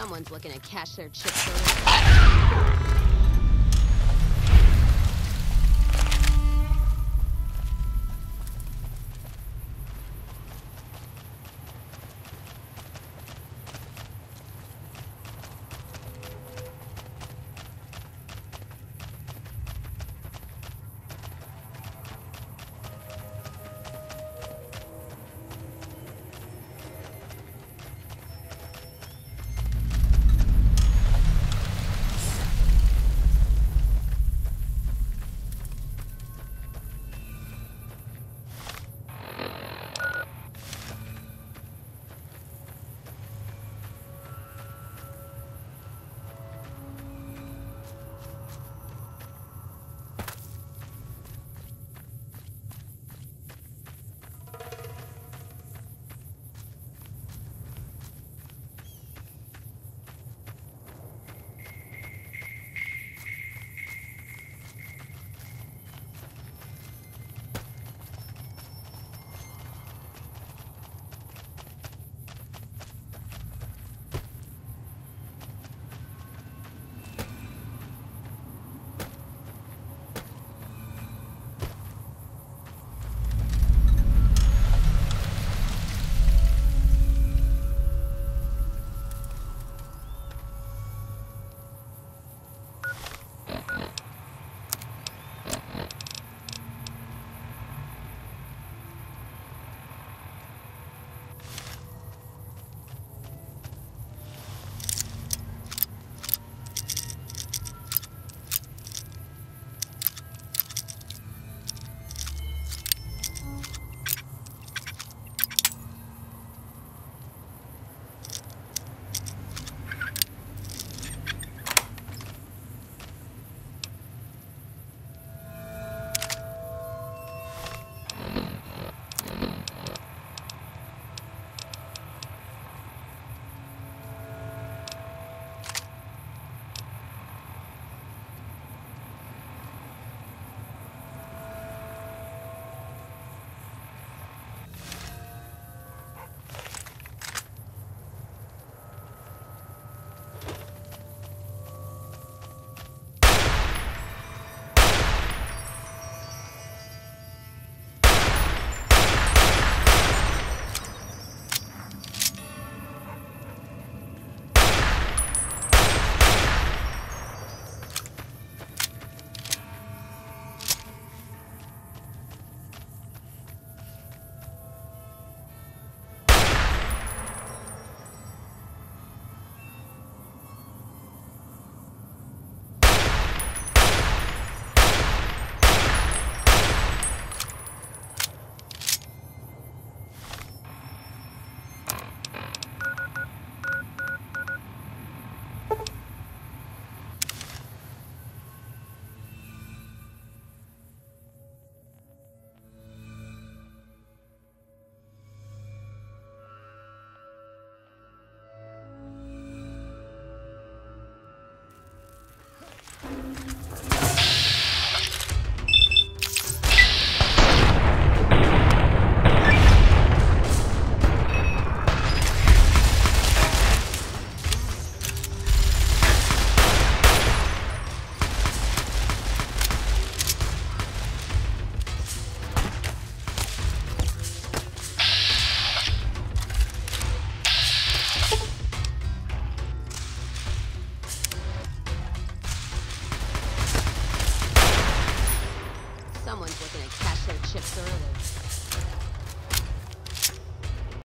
Someone's looking to cash their chips over. Someone's looking to cash their chips early.